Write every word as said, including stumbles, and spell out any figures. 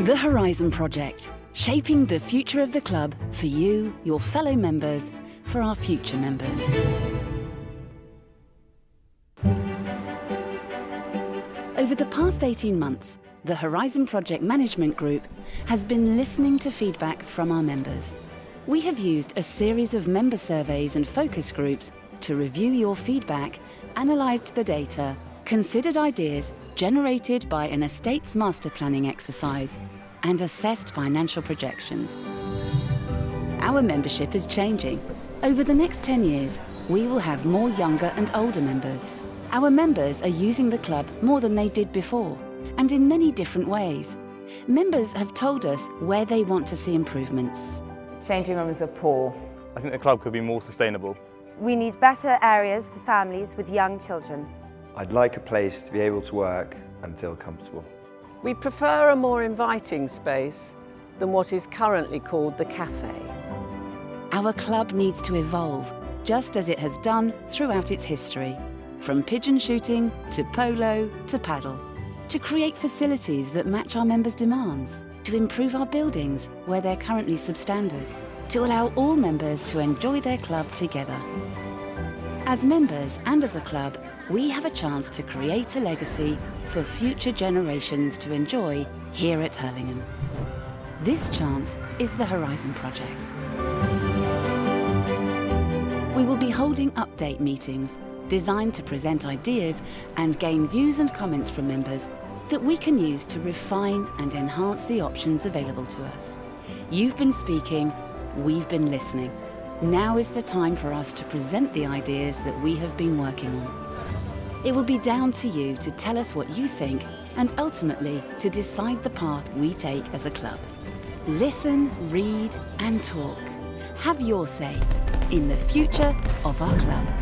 The Horizon Project, shaping the future of the club for you, your fellow members, for our future members. Over the past eighteen months, the Horizon Project Management Group has been listening to feedback from our members. We have used a series of member surveys and focus groups to review your feedback, analysed the data, considered ideas generated by an estate's master planning exercise, and assessed financial projections. Our membership is changing. Over the next ten years, we will have more younger and older members. Our members are using the club more than they did before, and in many different ways. Members have told us where they want to see improvements. Changing rooms are poor. I think the club could be more sustainable. We need better areas for families with young children. I'd like a place to be able to work and feel comfortable. We prefer a more inviting space than what is currently called the cafe. Our club needs to evolve, just as it has done throughout its history, from pigeon shooting to polo to paddle, to create facilities that match our members' demands, to improve our buildings where they're currently substandard, to allow all members to enjoy their club together. As members and as a club, we have a chance to create a legacy for future generations to enjoy here at Hurlingham. This chance is the Horizon Project. We will be holding update meetings designed to present ideas and gain views and comments from members that we can use to refine and enhance the options available to us. You've been speaking, we've been listening. Now is the time for us to present the ideas that we have been working on. It will be down to you to tell us what you think and ultimately to decide the path we take as a club. Listen, read and talk. Have your say in the future of our club.